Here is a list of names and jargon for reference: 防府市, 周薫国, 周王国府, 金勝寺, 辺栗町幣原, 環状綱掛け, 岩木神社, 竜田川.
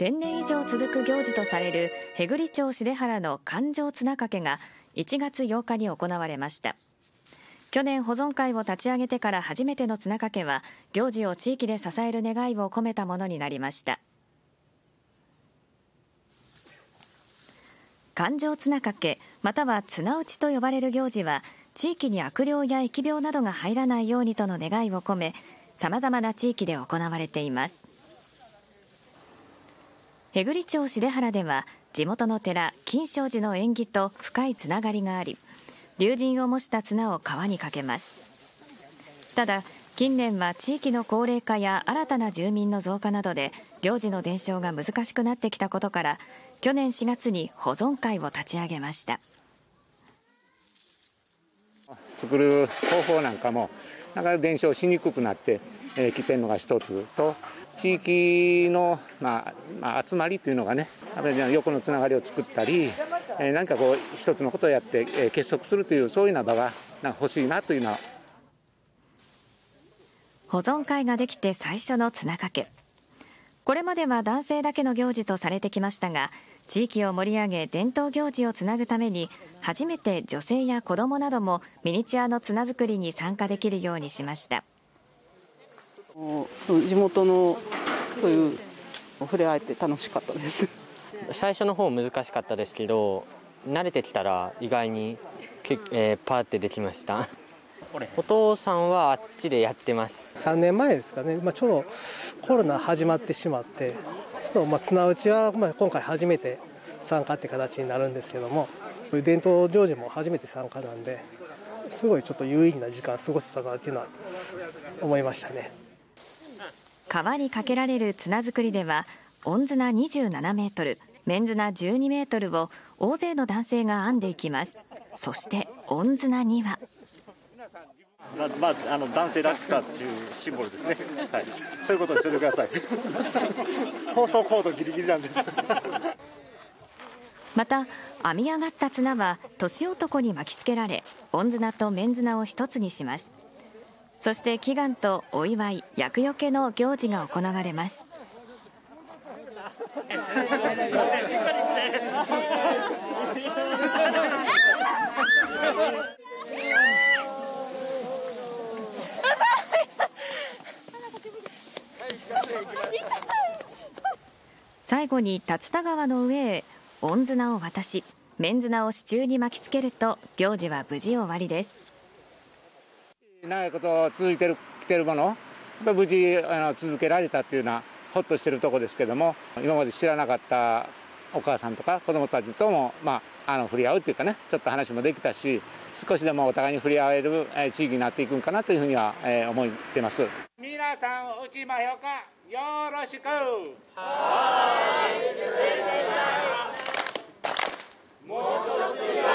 1000年以上続く行事とされる辺栗町幣原の環状綱掛けが1月8日に行われました。去年保存会を立ち上げてから初めての綱掛けは行事を地域で支える願いを込めたものになりました。環状綱掛けまたは綱打ちと呼ばれる行事は地域に悪霊や疫病などが入らないようにとの願いを込めさまざまな地域で行われています。辺栗町幣原では地元の寺金勝寺の縁起と深いつながりがあり龍神を模した綱を川にかけます。ただ近年は地域の高齢化や新たな住民の増加などで行事の伝承が難しくなってきたことから去年4月に保存会を立ち上げました。作る方法なんかもなんか伝承しにくくなってきてるのが一つと地域の、集まりというのがね横のつながりを作ったり何かこう一つのことをやって結束するというそういうような場が欲しいなというのは保存会ができて最初の綱掛け。これまでは男性だけの行事とされてきましたが地域を盛り上げ伝統行事をつなぐために初めて女性や子どもなどもミニチュアの綱作りに参加できるようにしました。地元のそういう触れ合えて楽しかったです。最初の方難しかったですけど、慣れてきたら意外にパーってできました。お父さんはあっちでやってます。3年前ですかね。ちょうどコロナ始まってしまって、ちょっと綱打ちは今回初めて参加って形になるんですけども、伝統行事も初めて参加なんで、すごいちょっと有意義な時間過ごせたなっていうのは思いましたね。川にかけられる綱作りでは女綱27メートル、メンズ綱12メートルを大勢の男性が編んでいきます。そして女綱には、男性らしさというシンボルですね。はい、そういうことにしてください。放送コードギリギリなんです。また編み上がった綱は年男に巻きつけられ、女綱とメンズ綱を一つにします。そして祈願とお祝い、厄除けの行事が行われます。最後に竜田川の上へ御綱を渡し、面綱を支柱に巻きつけると行事は無事終わりです。長いこと続いてきてるものを無事続けられたというのはほっとしてるとこですけども、今まで知らなかったお母さんとか子どもたちとも、触れ合うというかね、ちょっと話もできたし、少しでもお互いに触れ合える地域になっていくんかなというふうには思ってます。皆さん、うちまひょかよろしく。はい。